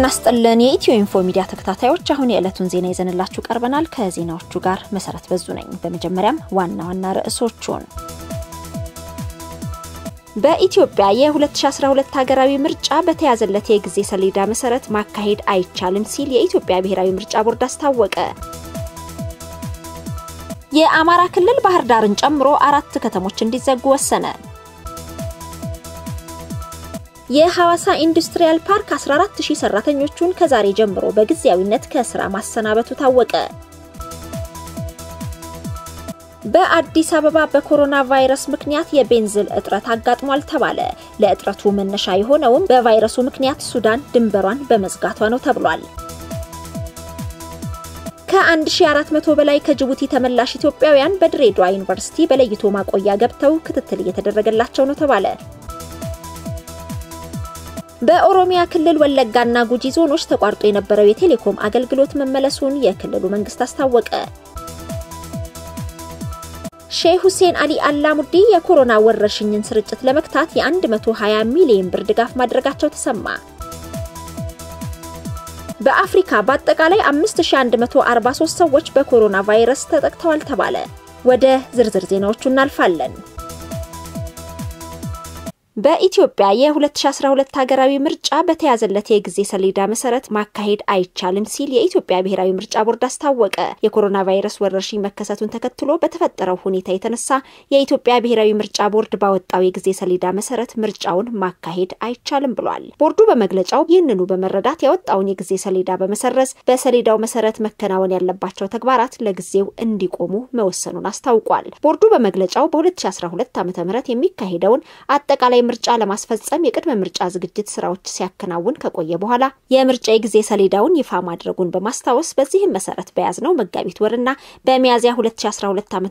ጤና ይስጥልን የኢትዮ ኢንፎ ሚዲያ ተከታታዮች አሁን የዕለቱን ዜና ይዘንላችሁ ቀርበናል ከዜናዎቹ ጋር መሰረት በዙ ነኝ በመጀመሪያም ዋና ርዕሶቹን በኢትዮጵያ የ2012 ሀገራዊ ምርጫ በተያዘለት የጊዜ ሰሌዳ መሰረት ማካሄድ አይቻልም ሲል የኢትዮጵያ ብሔራዊ ምርጫ ቦርድ አስታወቀ የአማራ ክልል ባህር ዳርን ጨምሮ አራት ከተሞች እንዲዘጉ ወሰነ የሐዋሳ ኢንዱስትሪያል ፓርክ 14000 ሰራተኞቹን ከዛሬ ጀምሮ በግዚያዊነት ከስራ ማሰናበቱ ታወቀ በአዲስ አበባ በኮሮና ቫይረስ ምክንያት የቤንዚን እጥረት አጋጥሟል ተባለ ለእጥረቱ መነሻ የሆነው በቫይረሱ ምክንያት ሱዳን ድንበሯን በመዝጋቷ ነው ተብሏል ከ1400 በላይ ከጅቡቲ ተመላሽ ኢትዮጵያውያን በድሬዳዋ ዩኒቨርሲቲ በለይቶ ማቆያ ገብተው ክትትል እየተደረገላቸው ነው ተባለ በኦሮሚያ ክልል ወለጋና ጉጂ ዞኖች ተቋርጦ የነበረው የቴሌኮም አገልግሎት መመለሱን የክልሉ መንግስት አስታወቀ ሼህ ሁሴን አሊ አልአሙዲ የኮሮና ወረርሽኝን ስርጭት ለመክታት የ120 ሚሊዮን ብር ድጋፍ ማድረጋቸው ተሰማ በአፍሪካ በአጠቃላይ 5143 ሰዎች በኮሮና ቫይረስ ተጠቅተዋል ተባለ ወደ ዝርዝር ዜናዎቹ እናልፋለን በኢትዮጵያ የ2012 ሀገራዊ ምርጫ በተያዘለት የጊዜ ሰሌዳ መሰረት ማካሄድ አይቻልም ሲል የኢትዮጵያ ብሔራዊ ምርጫ ቦርድ አስታወቀ። የኮሮና ቫይረስ ወረርሽኝ መከሰቱን ተከትሎ በተፈጠረው ሁኔታ የተነሳ የኢትዮጵያ ብሔራዊ ምርጫ ቦርድ ባወጣው የጊዜ ሰሌዳ መሰረት ምርጫውን ማካሄድ አይቻልም ብሏል። ቦርዱ በመግለጫው ይህንኑ በመረዳት ያወጣውን የጊዜ ሰሌዳ በመሰረዝ በሰሌዳው መሰረት መከናወን ያለባቸው ተግባራት ለጊዜው እንዲቆሙ መወሰኑን አስታውቋል። ቦርዱ በመግለጫው በ2012 ዓ.ም የሚካሄደውን አጠቃላይ ምርጫ ለማስፈጸም የቅድመ ምርጫ ዝግጅት ስራዎች ሲያከናውን ከቆየ በኋላ የምርጫ የጊዜ ሰሌዳውን ይፋ ማድረጉን በማስታወስ በዚህም መሰረት በያዝነው መጋቢት ወርና በሚያዝያ 2012 ዓ.ም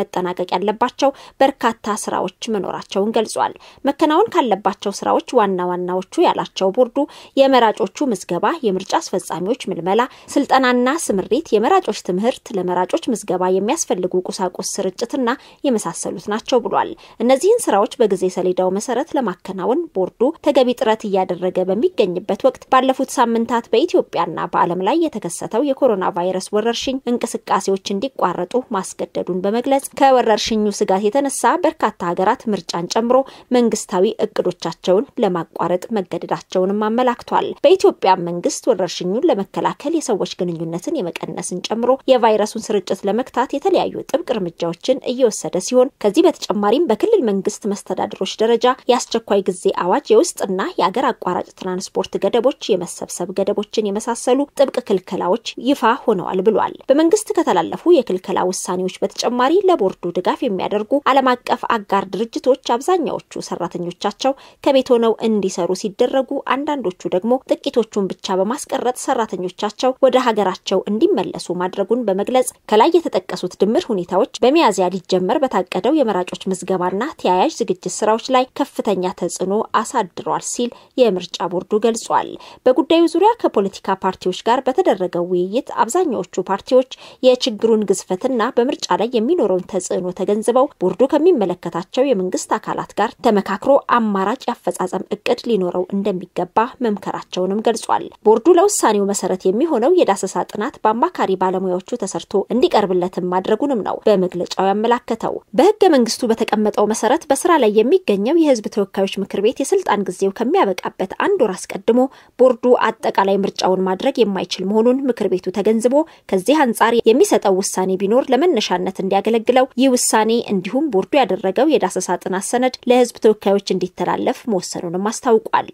መጠናቀቅ ያለባቸው በርካታ ስራዎች መኖራቸውን ገልጿል። መከናወን ካለባቸው ስራዎች ዋና ዋናዎቹ ያላቸው ቦርዱ የመራጮቹ ምዝገባ፣ የምርጫ አስፈጻሚዎች ምልመላ፣ ስልጠናና ስምሪት፣ የመራጮች ትምህርት፣ ለመራጮች ምዝገባ የሚያስፈልጉ ቁሳቁስ ስርጭትና የመሳሰሉት ናቸው ብሏል። እነዚህን ስራዎች በጊዜ ሰሌዳው መሰረት ለማከናወን ቦርዱ ተገቢ ጥረት ያደረገ በሚገኝበት ወቅት ባለፉት ሳምንታት በኢትዮጵያና በዓለም ላይ የተከሰተው የኮሮና ቫይረስ ወረርሽኝ እንቅስቃሴዎች እንዲቋረጡ ማስገደዱን በመግለጽ ከወረርሽኙ ስጋት የተነሳ በርካታ ሀገራት ምርጫን ጨምሮ መንግስታዊ እቅዶቻቸውን ለማቋረጥ መገደዳቸውንም አመላክቷል። በኢትዮጵያ መንግስት ወረርሽኙን ለመከላከል የሰዎች ግንኙነትን የመቀነስን ጨምሮ የቫይረሱን ስርጭት ለመክታት የተለያዩ ጥብቅ እርምጃዎችን እየወሰደ ሲሆን ከዚህ በተጨማሪም በክልል መንግስት መስተዳድሮች ደረጃ ያስቸኳይ ጊዜ አዋጅ የውስጥና የሀገር አቋራጭ ትራንስፖርት ገደቦች የመሰብሰብ ገደቦችን የመሳሰሉ ጥብቅ ክልከላዎች ይፋ ሆነዋል ብሏል። በመንግስት ከተላለፉ የክልከላ ውሳኔዎች በተጨማሪ ለቦርዱ ድጋፍ የሚያደርጉ ዓለም አቀፍ አጋር ድርጅቶች አብዛኛዎቹ ሰራተኞቻቸው ከቤት ሆነው እንዲሰሩ ሲደረጉ አንዳንዶቹ ደግሞ ጥቂቶቹን ብቻ በማስቀረት ሰራተኞቻቸው ወደ ሀገራቸው እንዲመለሱ ማድረጉን በመግለጽ ከላይ የተጠቀሱት ድምር ሁኔታዎች በሚያዝያ ሊጀመር በታቀደው የመራጮች ምዝገባና ተያያዥ ዝግጅት ስራዎች ላይ ከፍተኛ ተጽዕኖ አሳድሯል ሲል የምርጫ ቦርዱ ገልጿል። በጉዳዩ ዙሪያ ከፖለቲካ ፓርቲዎች ጋር በተደረገው ውይይት አብዛኞቹ ፓርቲዎች የችግሩን ግዝፈትና በምርጫ ላይ የሚኖረውን ተጽዕኖ ተገንዝበው ቦርዱ ከሚመለከታቸው የመንግስት አካላት ጋር ተመካክሮ አማራጭ ያፈጻጸም እቅድ ሊኖረው እንደሚገባ መምከራቸውንም ገልጿል። ቦርዱ ለውሳኔው መሰረት የሚሆነው የዳሰሳ ጥናት በአማካሪ ባለሙያዎቹ ተሰርቶ እንዲቀርብለትም ማድረጉንም ነው በመግለጫው ያመለከተው። በህገ መንግስቱ በተቀመጠው መሰረት በስራ ላይ የሚገኘው የህዝብ ተወካዮች ምክር ቤት የስልጣን ግዚያው ከሚያበቃበት አንድ ወር አስቀድሞ ቦርዱ አጠቃላይ ምርጫውን ማድረግ የማይችል መሆኑን ምክር ቤቱ ተገንዝቦ ከዚህ አንጻር የሚሰጠው ውሳኔ ቢኖር ለመነሻነት እንዲያገለግለው ይህ ውሳኔ እንዲሁም ቦርዱ ያደረገው የዳሰሳ ጥናት ሰነድ ለህዝብ ተወካዮች እንዲተላለፍ መወሰኑንም አስታውቋል።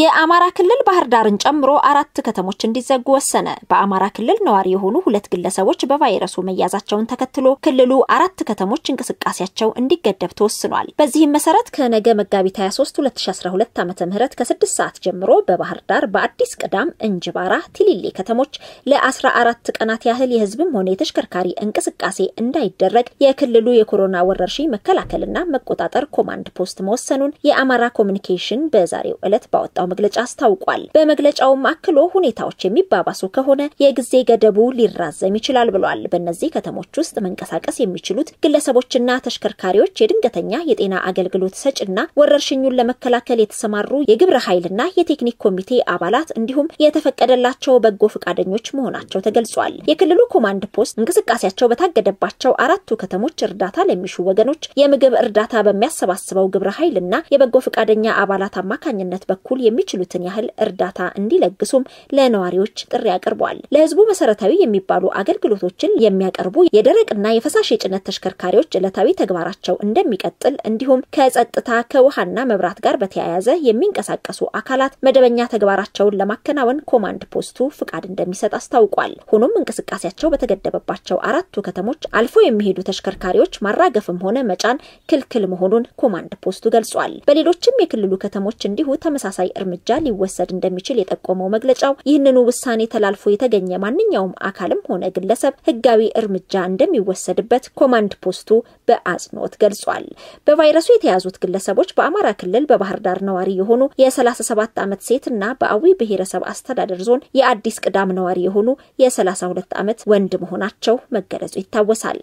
የአማራ ክልል ባህር ዳርን ጨምሮ አራት ከተሞች እንዲዘጉ ወሰነ። በአማራ ክልል ነዋሪ የሆኑ ሁለት ግለሰቦች በቫይረሱ መያዛቸውን ተከትሎ ክልሉ አራት ከተሞች እንቅስቃሴያቸው እንዲገደብ ተወስኗል። በዚህም መሰረት ከነገ መጋቢት 23/2012 ዓ.ም ከ6 ሰዓት ጀምሮ በባህር ዳር፣ በአዲስ ቅዳም፣ እንጅባራ፣ ቲሊሊ ከተሞች ለ14 ቀናት ያህል የህዝብም ሆነ የተሽከርካሪ እንቅስቃሴ እንዳይደረግ የክልሉ የኮሮና ወረርሽኝ መከላከልና መቆጣጠር ኮማንድ ፖስት መወሰኑን የአማራ ኮሚኒኬሽን በዛሬው ዕለት ባወጣው ያወጣው መግለጫ አስታውቋል በመግለጫው ማክሎ ሁኔታዎች የሚባባሱ ከሆነ የጊዜ ገደቡ ሊራዘም ይችላል ብሏል በእነዚህ ከተሞች ውስጥ መንቀሳቀስ የሚችሉት ግለሰቦችና ተሽከርካሪዎች የድንገተኛ የጤና አገልግሎት ሰጪና ወረርሽኙን ለመከላከል የተሰማሩ የግብረ ኃይልና የቴክኒክ ኮሚቴ አባላት እንዲሁም የተፈቀደላቸው በጎ ፈቃደኞች መሆናቸው ተገልጿል የክልሉ ኮማንድ ፖስት እንቅስቃሴያቸው በታገደባቸው አራቱ ከተሞች እርዳታ ለሚሹ ወገኖች የምግብ እርዳታ በሚያሰባስበው ግብረ ኃይልና የበጎ ፈቃደኛ አባላት አማካኝነት በኩል የሚችሉትን ያህል እርዳታ እንዲለግሱም ለነዋሪዎች ጥሪ አቀርቧል ለህዝቡ መሰረታዊ የሚባሉ አገልግሎቶችን የሚያቀርቡ የደረቅና የፈሳሽ የጭነት ተሽከርካሪዎች ለታዊ ተግባራቸው እንደሚቀጥል እንዲሁም ከጸጥታ ከውሃና መብራት ጋር በተያያዘ የሚንቀሳቀሱ አካላት መደበኛ ተግባራቸውን ለማከናወን ኮማንድ ፖስቱ ፍቃድ እንደሚሰጥ አስታውቋል ሆኖም እንቅስቃሴያቸው በተገደበባቸው አራቱ ከተሞች አልፎ የሚሄዱ ተሽከርካሪዎች ማራገፍም ሆነ መጫን ክልክል መሆኑን ኮማንድ ፖስቱ ገልጿል በሌሎችም የክልሉ ከተሞች እንዲሁ ተመሳሳይ እርምጃ ሊወሰድ እንደሚችል የጠቆመው መግለጫው ይህንኑ ውሳኔ ተላልፎ የተገኘ ማንኛውም አካልም ሆነ ግለሰብ ህጋዊ እርምጃ እንደሚወሰድበት ኮማንድ ፖስቱ በአጽንኦት ገልጿል በቫይረሱ የተያዙት ግለሰቦች በአማራ ክልል በባህር ዳር ነዋሪ የሆኑ የ37 ዓመት ሴትና በአዊ ብሔረሰብ አስተዳደር ዞን የአዲስ ቅዳም ነዋሪ የሆኑ የ32 ዓመት ወንድ መሆናቸው መገለጹ ይታወሳል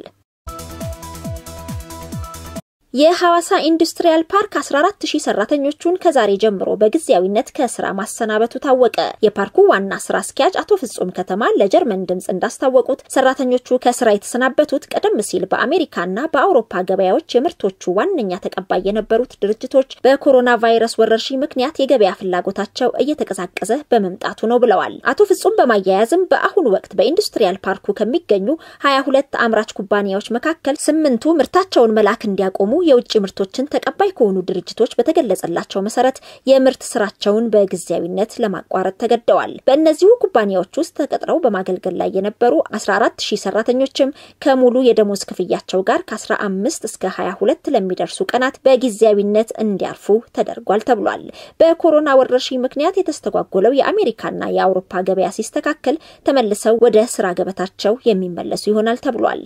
የሐዋሳ ኢንዱስትሪያል ፓርክ 14000 ሰራተኞቹን ከዛሬ ጀምሮ በግዚያዊነት ከስራ ማሰናበቱ ታወቀ። የፓርኩ ዋና ስራ አስኪያጅ አቶ ፍጹም ከተማ ለጀርመን ድምጽ እንዳስታወቁት ሰራተኞቹ ከስራ የተሰናበቱት ቀደም ሲል በአሜሪካና በአውሮፓ ገበያዎች የምርቶቹ ዋነኛ ተቀባይ የነበሩት ድርጅቶች በኮሮና ቫይረስ ወረርሽኝ ምክንያት የገበያ ፍላጎታቸው እየተቀዛቀዘ በመምጣቱ ነው ብለዋል። አቶ ፍጹም በማያያዝም በአሁኑ ወቅት በኢንዱስትሪያል ፓርኩ ከሚገኙ 22 አምራች ኩባንያዎች መካከል 8ቱ ምርታቸውን መላክ እንዲያቆሙ የውጭ ምርቶችን ተቀባይ ከሆኑ ድርጅቶች በተገለጸላቸው መሰረት የምርት ስራቸውን በግዚያዊነት ለማቋረጥ ተገደዋል። በእነዚህ ኩባንያዎች ውስጥ ተቀጥረው በማገልገል ላይ የነበሩ 14000 ሰራተኞችም ከሙሉ የደሞዝ ክፍያቸው ጋር ከ15 እስከ 22 ለሚደርሱ ቀናት በግዚያዊነት እንዲያርፉ ተደርጓል ተብሏል። በኮሮና ወረርሽኝ ምክንያት የተስተጓጎለው የአሜሪካና የአውሮፓ ገበያ ሲስተካከል ተመልሰው ወደ ስራ ገበታቸው የሚመለሱ ይሆናል ተብሏል።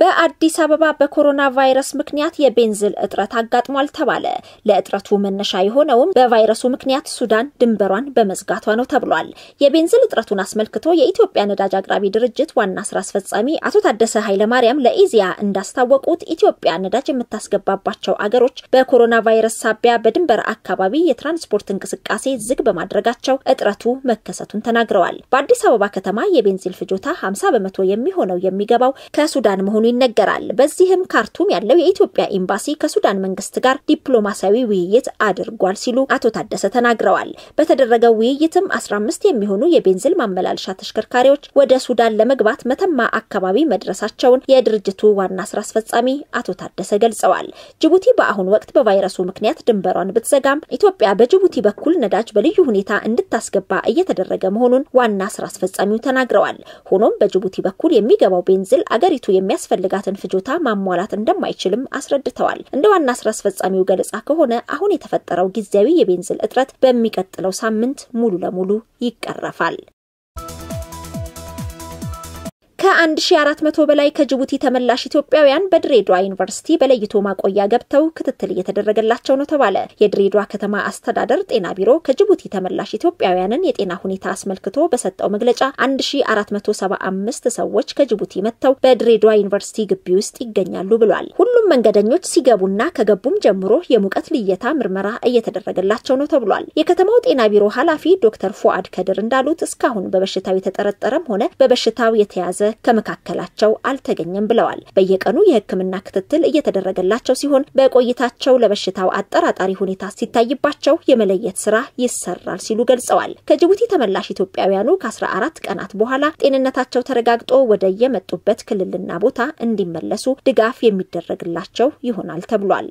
በአዲስ አበባ በኮሮና ቫይረስ ምክንያት የቤንዚን እጥረት አጋጥሟል ተባለ። ለእጥረቱ መነሻ የሆነው በቫይረሱ ምክንያት ሱዳን ድንበሯን በመዝጋቷ ነው ተብሏል። የቤንዚን እጥረቱን አስመልክቶ የኢትዮጵያ ነዳጅ አቅራቢ ድርጅት ዋና ስራ አስፈጻሚ አቶ ታደሰ ኃይለ ማርያም ለኢዚያ እንዳስታወቁት ኢትዮጵያ ነዳጅ የምታስገባባቸው አገሮች በኮሮና ቫይረስ ሳቢያ በድንበር አካባቢ የትራንስፖርት እንቅስቃሴ ዝግ በማድረጋቸው እጥረቱ መከሰቱን ተናግረዋል። በአዲስ አበባ ከተማ የቤንዚን ፍጆታ 50% የሚሆነው የሚገባው ከሱዳን መሆኑ ይነገራል። በዚህም ካርቱም ያለው የኢትዮጵያ ኤምባሲ ከሱዳን መንግስት ጋር ዲፕሎማሲያዊ ውይይት አድርጓል ሲሉ አቶ ታደሰ ተናግረዋል። በተደረገው ውይይትም 15 የሚሆኑ የቤንዚን ማመላለሻ ተሽከርካሪዎች ወደ ሱዳን ለመግባት መተማ አካባቢ መድረሳቸውን የድርጅቱ ዋና ስራ አስፈጻሚ አቶ ታደሰ ገልጸዋል። ጅቡቲ በአሁን ወቅት በቫይረሱ ምክንያት ድንበሯን ብትዘጋም ኢትዮጵያ በጅቡቲ በኩል ነዳጅ በልዩ ሁኔታ እንድታስገባ እየተደረገ መሆኑን ዋና ስራ አስፈጻሚው ተናግረዋል። ሆኖም በጅቡቲ በኩል የሚገባው ቤንዚን አገሪቱ ያስፈልጋትን ፍጆታ ማሟላት እንደማይችልም አስረድተዋል። እንደ ዋና ስራ አስፈጻሚው ገለጻ ከሆነ አሁን የተፈጠረው ግዚያዊ የቤንዚን እጥረት በሚቀጥለው ሳምንት ሙሉ ለሙሉ ይቀረፋል። ከ1400 በላይ ከጅቡቲ ተመላሽ ኢትዮጵያውያን በድሬዳዋ ዩኒቨርሲቲ በለይቶ ማቆያ ገብተው ክትትል እየተደረገላቸው ነው ተባለ። የድሬዳዋ ከተማ አስተዳደር ጤና ቢሮ ከጅቡቲ ተመላሽ ኢትዮጵያውያንን የጤና ሁኔታ አስመልክቶ በሰጠው መግለጫ 1475 ሰዎች ከጅቡቲ መጥተው በድሬዳዋ ዩኒቨርሲቲ ግቢ ውስጥ ይገኛሉ ብሏል። ሁሉም መንገደኞች ሲገቡና ከገቡም ጀምሮ የሙቀት ልየታ ምርመራ እየተደረገላቸው ነው ተብሏል። የከተማው ጤና ቢሮ ኃላፊ ዶክተር ፎአድ ከድር እንዳሉት እስካሁን በበሽታው የተጠረጠረም ሆነ በበሽታው የተያዘ ከመካከላቸው አልተገኘም ብለዋል። በየቀኑ የህክምና ክትትል እየተደረገላቸው ሲሆን በቆይታቸው ለበሽታው አጠራጣሪ ሁኔታ ሲታይባቸው የመለየት ስራ ይሰራል ሲሉ ገልጸዋል። ከጅቡቲ ተመላሽ ኢትዮጵያውያኑ ከ14 ቀናት በኋላ ጤንነታቸው ተረጋግጦ ወደ የመጡበት ክልልና ቦታ እንዲመለሱ ድጋፍ የሚደረግላቸው ይሆናል ተብሏል።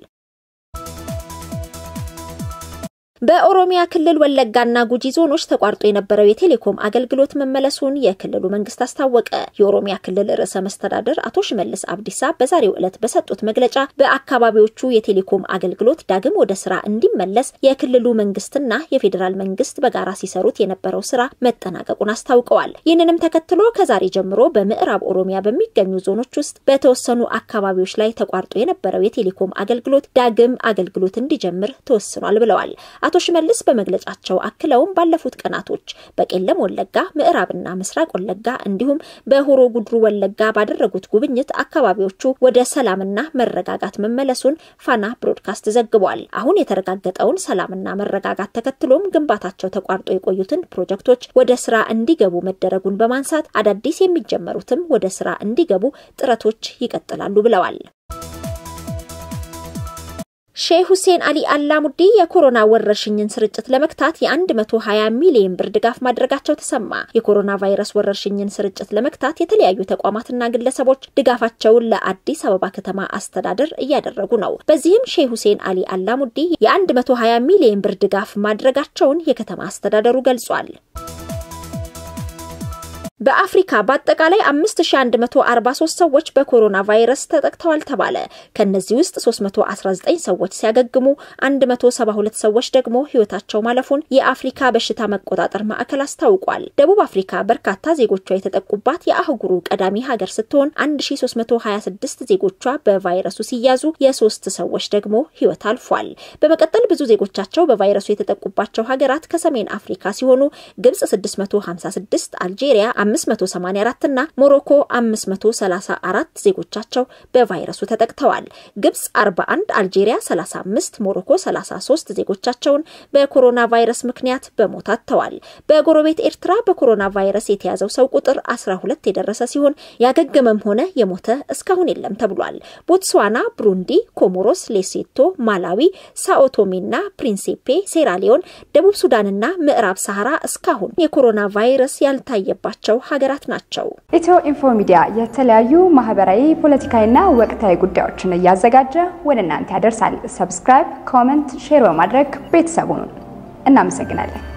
በኦሮሚያ ክልል ወለጋና ጉጂ ዞኖች ተቋርጦ የነበረው የቴሌኮም አገልግሎት መመለሱን የክልሉ መንግስት አስታወቀ። የኦሮሚያ ክልል ርዕሰ መስተዳድር አቶ ሽመልስ አብዲሳ በዛሬው ዕለት በሰጡት መግለጫ በአካባቢዎቹ የቴሌኮም አገልግሎት ዳግም ወደ ስራ እንዲመለስ የክልሉ መንግስትና የፌደራል መንግስት በጋራ ሲሰሩት የነበረው ስራ መጠናቀቁን አስታውቀዋል። ይህንንም ተከትሎ ከዛሬ ጀምሮ በምዕራብ ኦሮሚያ በሚገኙ ዞኖች ውስጥ በተወሰኑ አካባቢዎች ላይ ተቋርጦ የነበረው የቴሌኮም አገልግሎት ዳግም አገልግሎት እንዲጀምር ተወስኗል ብለዋል። አቶ ሽመልስ በመግለጫቸው አክለው ባለፉት ቀናቶች በቄለም ወለጋ ምዕራብና ምስራቅ ወለጋ እንዲሁም በሆሮ ጉድሩ ወለጋ ባደረጉት ጉብኝት አካባቢዎቹ ወደ ሰላምና መረጋጋት መመለሱን ፋና ብሮድካስት ዘግቧል። አሁን የተረጋገጠውን ሰላምና መረጋጋት ተከትሎም ግንባታቸው ተቋርጦ የቆዩትን ፕሮጀክቶች ወደ ስራ እንዲገቡ መደረጉን በማንሳት አዳዲስ የሚጀመሩትም ወደ ስራ እንዲገቡ ጥረቶች ይቀጥላሉ ብለዋል። ሼህ ሁሴን አሊ አላሙዲ የኮሮና ወረርሽኝን ስርጭት ለመክታት የ120 ሚሊዮን ብር ድጋፍ ማድረጋቸው ተሰማ። የኮሮና ቫይረስ ወረርሽኝን ስርጭት ለመክታት የተለያዩ ተቋማትና ግለሰቦች ድጋፋቸውን ለአዲስ አበባ ከተማ አስተዳደር እያደረጉ ነው። በዚህም ሼህ ሁሴን አሊ አላሙዲ የ120 ሚሊዮን ብር ድጋፍ ማድረጋቸውን የከተማ አስተዳደሩ ገልጿል። በአፍሪካ በአጠቃላይ 5143 ሰዎች በኮሮና ቫይረስ ተጠቅተዋል ተባለ። ከነዚህ ውስጥ 319 ሰዎች ሲያገግሙ 172 ሰዎች ደግሞ ህይወታቸው ማለፉን የአፍሪካ በሽታ መቆጣጠር ማዕከል አስታውቋል። ደቡብ አፍሪካ በርካታ ዜጎቿ የተጠቁባት የአህጉሩ ቀዳሚ ሀገር ስትሆን 1326 ዜጎቿ በቫይረሱ ሲያዙ የ3 ሰዎች ደግሞ ህይወት አልፏል። በመቀጠል ብዙ ዜጎቻቸው በቫይረሱ የተጠቁባቸው ሀገራት ከሰሜን አፍሪካ ሲሆኑ ግብጽ 656፣ አልጄሪያ 584 እና ሞሮኮ 534 ዜጎቻቸው በቫይረሱ ተጠቅተዋል። ግብጽ 41፣ አልጄሪያ 35፣ ሞሮኮ 33 ዜጎቻቸውን በኮሮና ቫይረስ ምክንያት በሞት አጥተዋል። በጎረቤት ኤርትራ በኮሮና ቫይረስ የተያዘው ሰው ቁጥር 12 የደረሰ ሲሆን ያገገመም ሆነ የሞተ እስካሁን የለም ተብሏል። ቦትስዋና፣ ብሩንዲ፣ ኮሞሮስ፣ ሌሴቶ፣ ማላዊ፣ ሳኦ ቶሜና ፕሪንሲፔ፣ ሴራሊዮን፣ ደቡብ ሱዳንና ምዕራብ ሰሃራ እስካሁን የኮሮና ቫይረስ ያልታየባቸው ሀገራት ናቸው። ኢትዮ ኢንፎ ሚዲያ የተለያዩ ማህበራዊ፣ ፖለቲካዊና ወቅታዊ ጉዳዮችን እያዘጋጀ ወደ እናንተ ያደርሳል። ሰብስክራይብ፣ ኮሜንት፣ ሼር በማድረግ ቤተሰቡን እናመሰግናለን።